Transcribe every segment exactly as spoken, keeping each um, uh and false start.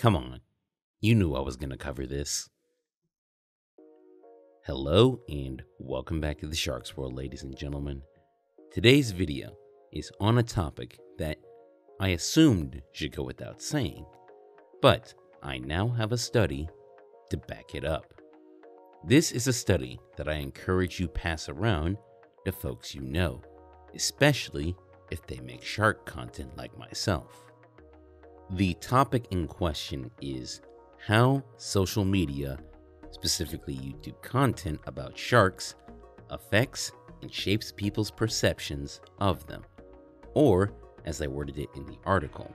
Come on. You knew I was going to cover this. Hello and welcome back to the Shark's World, ladies and gentlemen. Today's video is on a topic that I assumed should go without saying, but I now have a study to back it up. This is a study that I encourage you pass around to folks you know, especially if they make shark content like myself. The topic in question is how social media, specifically YouTube content about sharks, affects and shapes people's perceptions of them, or as I worded it in the article,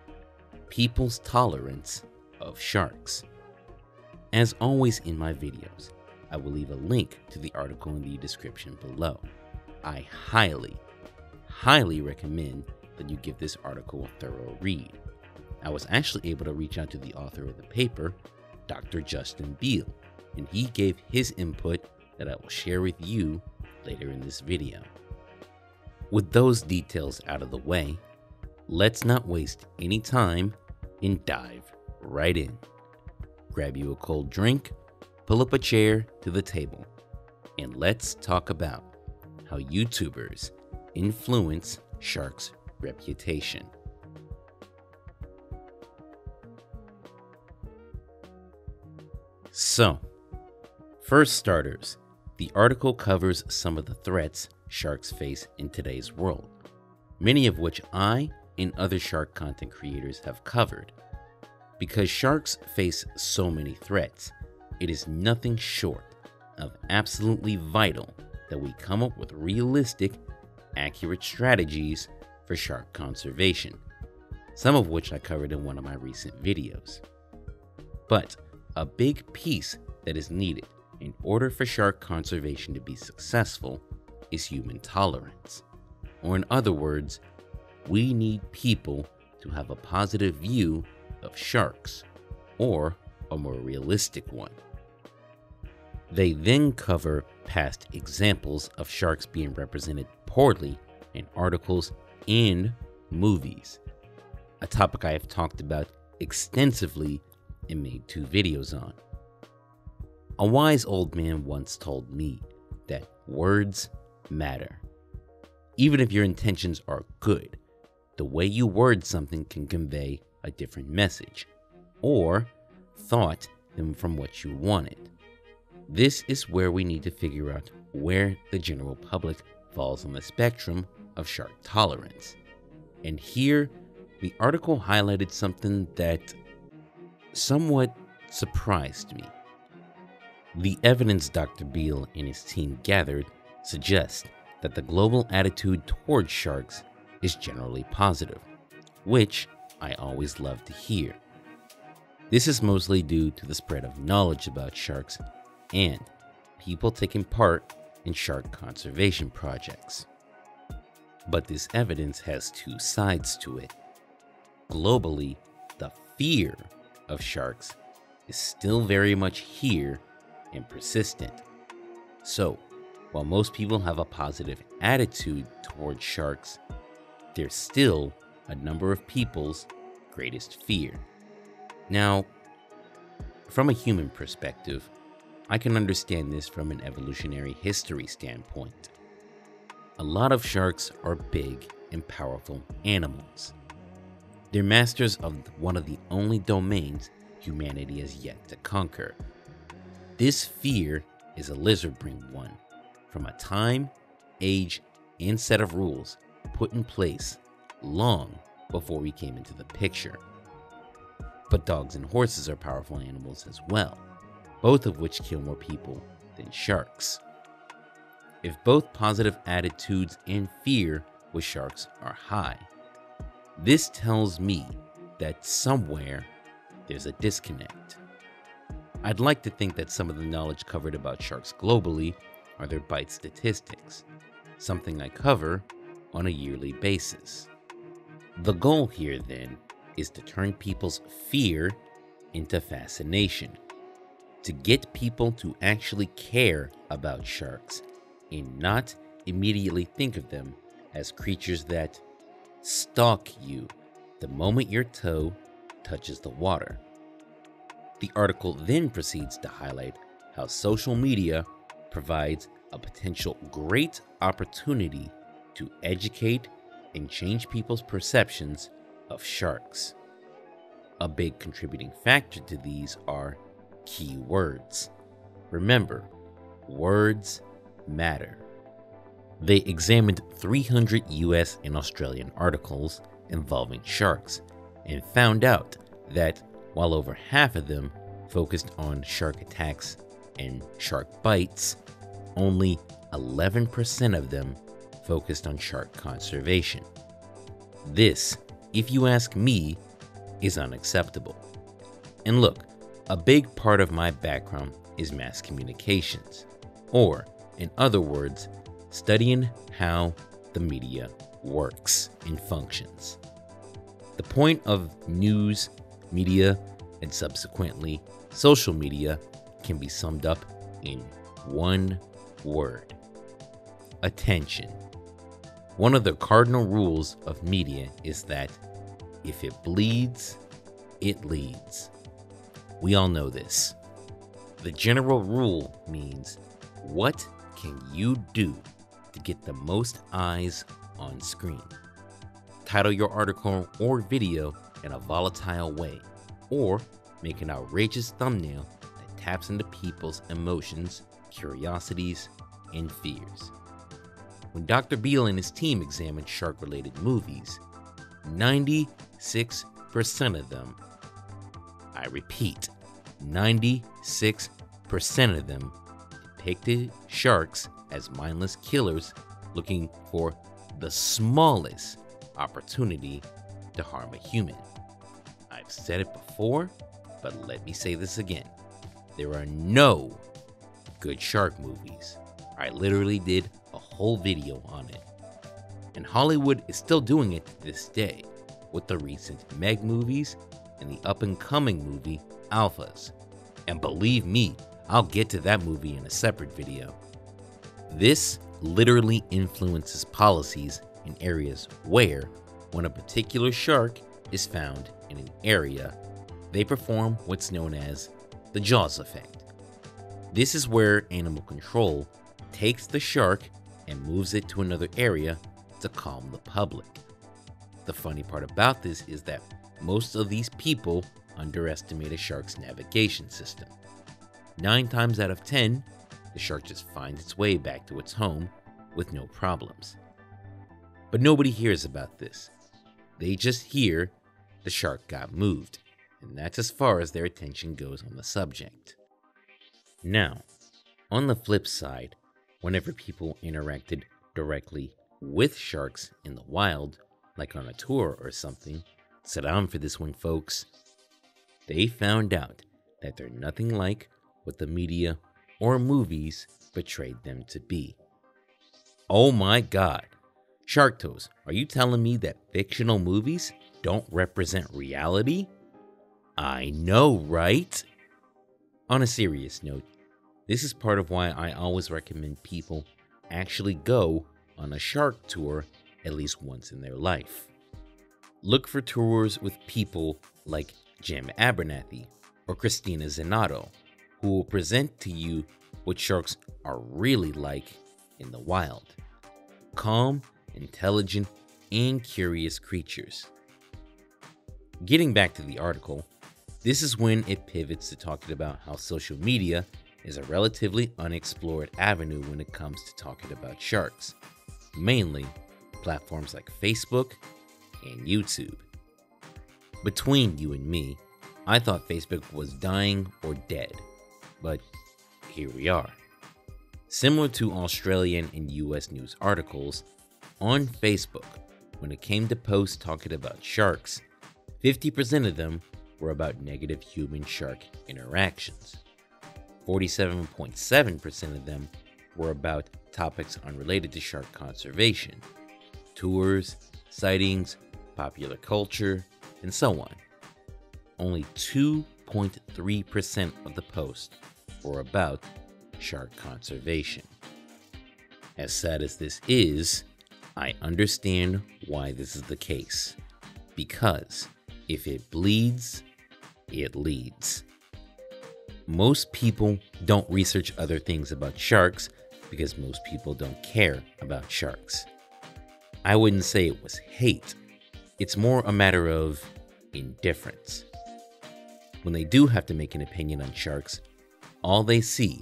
people's tolerance of sharks. As always in my videos, I will leave a link to the article in the description below. I highly, highly recommend that you give this article a thorough read. I was actually able to reach out to the author of the paper, Doctor Justin Beall, and he gave his input that I will share with you later in this video. With those details out of the way, let's not waste any time and dive right in. Grab you a cold drink, pull up a chair to the table, and let's talk about how YouTubers influence sharks' reputation. So, for starters, the article covers some of the threats sharks face in today's world, many of which I and other shark content creators have covered. Because sharks face so many threats, it is nothing short of absolutely vital that we come up with realistic, accurate strategies for shark conservation, some of which I covered in one of my recent videos. But a big piece that is needed in order for shark conservation to be successful is human tolerance, or in other words, we need people to have a positive view of sharks, or a more realistic one. They then cover past examples of sharks being represented poorly in articles and movies, a topic I have talked about extensively and made two videos on. A wise old man once told me that words matter. Even if your intentions are good, the way you word something can convey a different message or thought than from what you wanted. This is where we need to figure out where the general public falls on the spectrum of shark tolerance. And here, the article highlighted something that somewhat surprised me. The evidence Doctor Beall and his team gathered suggests that the global attitude towards sharks is generally positive, which I always love to hear. This is mostly due to the spread of knowledge about sharks and people taking part in shark conservation projects. But this evidence has two sides to it. Globally, the fear of sharks is still very much here and persistent. So, while most people have a positive attitude towards sharks, they're still a number of people's greatest fear. Now, from a human perspective, I can understand this from an evolutionary history standpoint. A lot of sharks are big and powerful animals. They're masters of one of the only domains humanity has yet to conquer. This fear is a lizard-brained one from a time, age, and set of rules put in place long before we came into the picture. But dogs and horses are powerful animals as well, both of which kill more people than sharks. If both positive attitudes and fear with sharks are high, this tells me that somewhere there's a disconnect. I'd like to think that some of the knowledge covered about sharks globally are their bite statistics, something I cover on a yearly basis. The goal here then is to turn people's fear into fascination, to get people to actually care about sharks and not immediately think of them as creatures that stalk you the moment your toe touches the water, The article then proceeds to highlight how social media provides a potential great opportunity to educate and change people's perceptions of sharks. A big contributing factor to these are key words. Remember, words matter. They examined three hundred U S and Australian articles involving sharks and found out that while over half of them focused on shark attacks and shark bites, only eleven percent of them focused on shark conservation. This, if you ask me, is unacceptable. And look, a big part of my background is mass communications, or in other words, studying how the media works and functions. The point of news, media, and subsequently social media can be summed up in one word: attention. One of the cardinal rules of media is that if it bleeds, it leads. We all know this. The general rule means, what can you do to get the most eyes on screen? Title your article or video in a volatile way, or make an outrageous thumbnail that taps into people's emotions, curiosities, and fears. When Doctor Beall and his team examined shark-related movies, ninety-six percent of them, I repeat, ninety-six percent of them depicted sharks as mindless killers looking for the smallest opportunity to harm a human. I've said it before, but let me say this again. There are no good shark movies. I literally did a whole video on it. And Hollywood is still doing it to this day with the recent Meg movies and the up-and-coming movie Alphas. And believe me, I'll get to that movie in a separate video. This literally influences policies in areas where, when a particular shark is found in an area, they perform what's known as the Jaws effect. This is where animal control takes the shark and moves it to another area to calm the public. The funny part about this is that most of these people underestimate a shark's navigation system. Nine times out of ten, the shark just finds its way back to its home with no problems. But nobody hears about this. They just hear the shark got moved, and that's as far as their attention goes on the subject. Now, on the flip side, whenever people interacted directly with sharks in the wild, like on a tour or something, sit down for this one, folks, they found out that they're nothing like what the media or movies portrayed them to be. Oh my God. Sharktoz, are you telling me that fictional movies don't represent reality? I know, right? On a serious note, this is part of why I always recommend people actually go on a shark tour at least once in their life. Look for tours with people like Jim Abernathy or Christina Zenato, who will present to you what sharks are really like in the wild. Calm, intelligent, and curious creatures. Getting back to the article, this is when it pivots to talking about how social media is a relatively unexplored avenue when it comes to talking about sharks, mainly platforms like Facebook and YouTube. Between you and me, I thought Facebook was dying or dead, but here we are. Similar to Australian and U S news articles, on Facebook, when it came to posts talking about sharks, fifty percent of them were about negative human-shark interactions. forty-seven point seven percent of them were about topics unrelated to shark conservation, tours, sightings, popular culture, and so on. Only two point three percent of the posts were about shark conservation. As sad as this is, I understand why this is the case, because if it bleeds, it leads. Most people don't research other things about sharks because most people don't care about sharks. I wouldn't say it was hate. It's more a matter of indifference. When they do have to make an opinion on sharks, all they see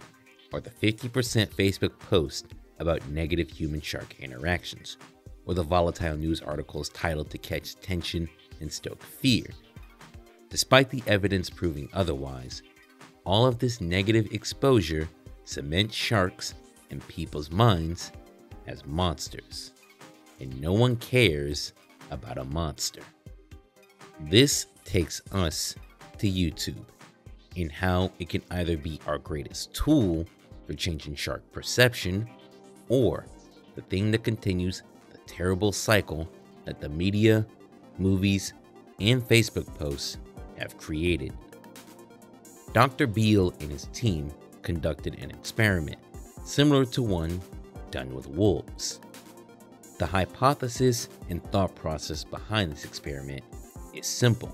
are the fifty percent Facebook posts about negative human-shark interactions, or the volatile news articles titled to catch attention and stoke fear. Despite the evidence proving otherwise, all of this negative exposure cements sharks in people's minds as monsters, and no one cares about a monster. This takes us to YouTube and how it can either be our greatest tool for changing shark perception, or the thing that continues the terrible cycle that the media, movies, and Facebook posts have created. Doctor Beall and his team conducted an experiment similar to one done with wolves. The hypothesis and thought process behind this experiment is simple.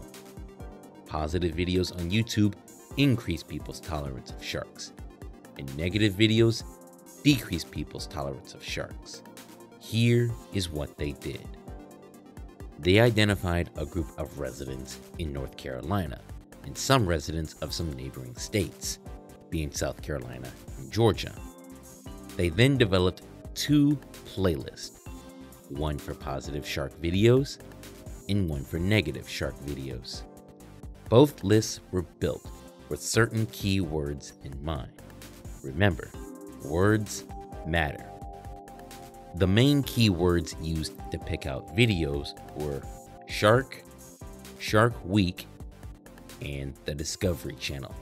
Positive videos on YouTube increase people's tolerance of sharks, and negative videos decrease people's tolerance of sharks. Here is what they did. They identified a group of residents in North Carolina and some residents of some neighboring states, being South Carolina and Georgia. They then developed two playlists, one for positive shark videos and one for negative shark videos. Both lists were built with certain key words in mind. Remember, words matter. The main keywords used to pick out videos were Shark, Shark Week, and the Discovery Channel.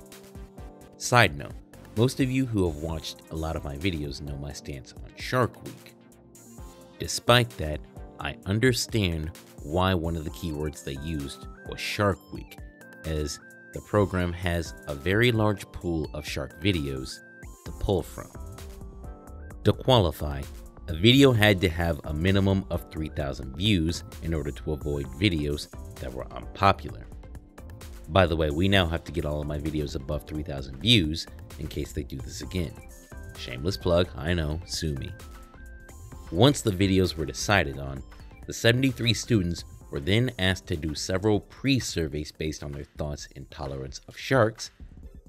Side note, most of you who have watched a lot of my videos know my stance on Shark Week. Despite that, I understand why one of the keywords they used was Shark Week, as the program has a very large pool of shark videos to pull from. To qualify, a video had to have a minimum of three thousand views in order to avoid videos that were unpopular. By the way, we now have to get all of my videos above three thousand views in case they do this again. Shameless plug, I know, sue me. Once the videos were decided on, the seventy-three students were then asked to do several pre-surveys based on their thoughts and tolerance of sharks,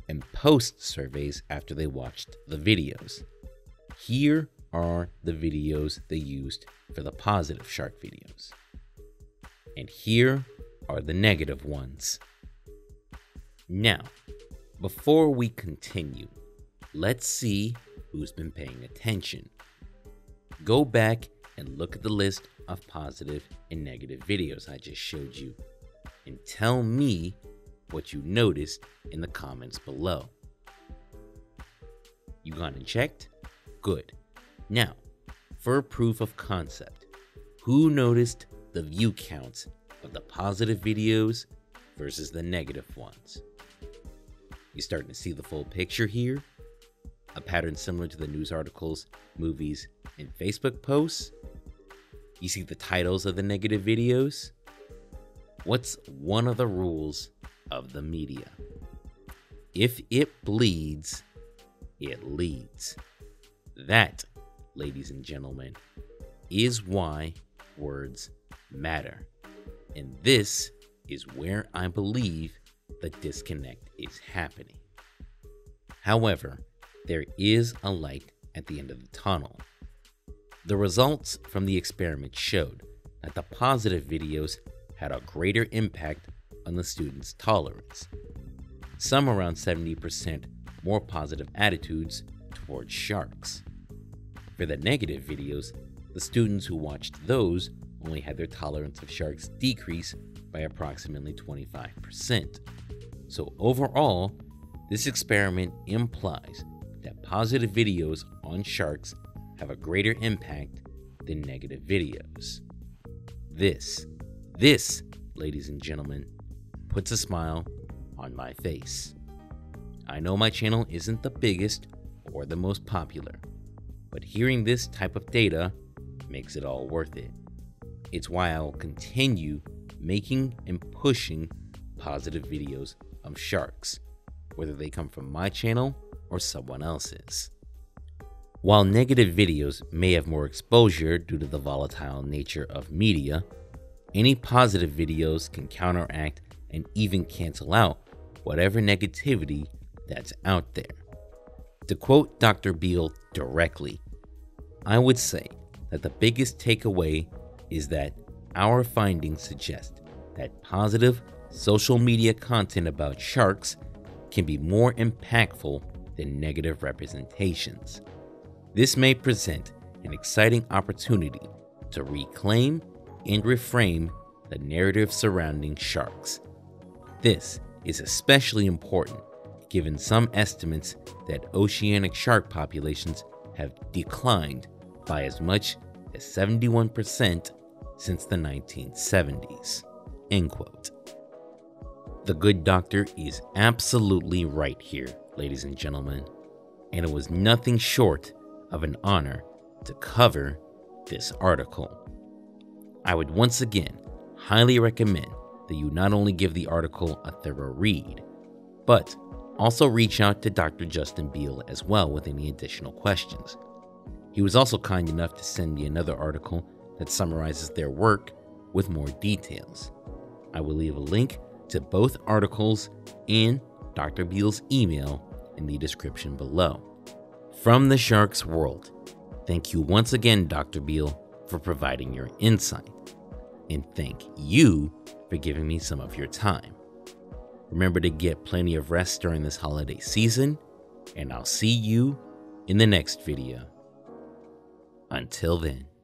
and post surveys after they watched the videos. Here are the videos they used for the positive shark videos, and here are the negative ones. Now, before we continue, let's see who's been paying attention. Go back and look at the list of positive and negative videos I just showed you, and tell me what you noticed in the comments below. You gone and checked? Good. Now, for proof of concept, who noticed the view counts of the positive videos versus the negative ones? You starting to see the full picture here? A pattern similar to the news articles, movies, and Facebook posts? You see the titles of the negative videos? What's one of the rules of the media? If it bleeds, it leads. That, ladies and gentlemen, is why words matter. And this is where I believe the disconnect is happening. However, there is a light at the end of the tunnel. The results from the experiment showed that the positive videos had a greater impact on the students' tolerance. Some around seventy percent more positive attitudes towards sharks. For the negative videos, the students who watched those only had their tolerance of sharks decrease by approximately twenty-five percent. So overall, this experiment implies that positive videos on sharks have a greater impact than negative videos. This, this, ladies and gentlemen, puts a smile on my face. I know my channel isn't the biggest or the most popular, but hearing this type of data makes it all worth it. It's why I'll continue making and pushing positive videos of sharks, whether they come from my channel or someone else's. While negative videos may have more exposure due to the volatile nature of media, any positive videos can counteract and even cancel out whatever negativity that's out there. To quote Doctor Beall directly, I would say that the biggest takeaway is that our findings suggest that positive social media content about sharks can be more impactful than negative representations. This may present an exciting opportunity to reclaim and reframe the narrative surrounding sharks. This is especially important given some estimates that oceanic shark populations have declined by as much as seventy-one percent since the nineteen seventies, end quote. The good doctor is absolutely right here, ladies and gentlemen, and it was nothing short of an honor to cover this article. I would once again highly recommend that you not only give the article a thorough read, but also reach out to Doctor Justin Beall as well with any additional questions. He was also kind enough to send me another article that summarizes their work with more details. I will leave a link to both articles and Doctor Beall's email in the description below. From the shark's world, thank you once again, Doctor Beall, for providing your insight, and thank you for giving me some of your time. Remember to get plenty of rest during this holiday season, and I'll see you in the next video. Until then.